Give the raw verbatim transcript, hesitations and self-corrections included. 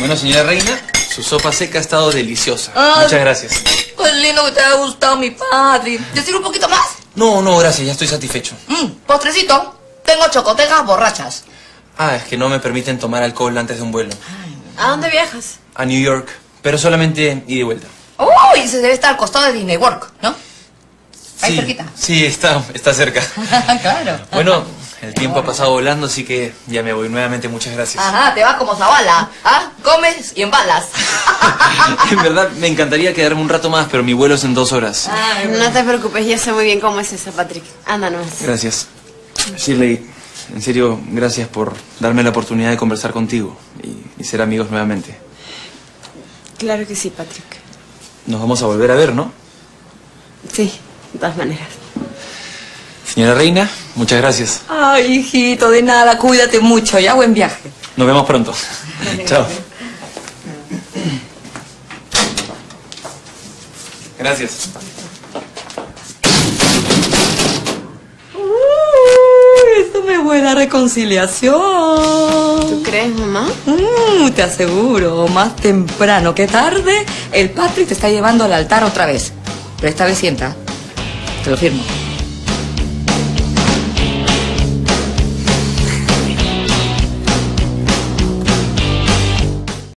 Bueno, señora Reina, su sopa seca ha estado deliciosa. Ay, muchas gracias. Qué lindo que te haya gustado, mi Patrick. ¿Te sirve un poquito más? No, no, gracias, ya estoy satisfecho. Mm, postrecito, tengo chocotejas borrachas. Ah, es que no me permiten tomar alcohol antes de un vuelo. Ay, ¿a dónde viajas? A New York, pero solamente ida y vuelta. Uy, oh, se debe estar al costado de Disney World, ¿no? Ahí sí, cerquita. Sí, está, está cerca. Claro. Bueno, el tiempo ha pasado volando, así que ya me voy nuevamente. Muchas gracias. Ajá, te vas como Zabala. ¿Ah? Comes y embalas. En verdad, me encantaría quedarme un rato más, pero mi vuelo es en dos horas. Ay, bueno. No te preocupes, yo sé muy bien cómo es eso, Patrick. Anda nomás. Gracias. Shirley, en serio, gracias por darme la oportunidad de conversar contigo y, y ser amigos nuevamente. Claro que sí, Patrick. Nos vamos a volver a ver, ¿no? Sí. De todas maneras. Señora Reina, muchas gracias. Ay, hijito, de nada. Cuídate mucho, ya. Buen viaje. Nos vemos pronto. Chao. Gracias. Uy, esto me buena reconciliación. ¿Tú crees, mamá? Mm, te aseguro, más temprano que tarde, el Patrick te está llevando al altar otra vez. Pero esta vez sienta. Te lo firmo.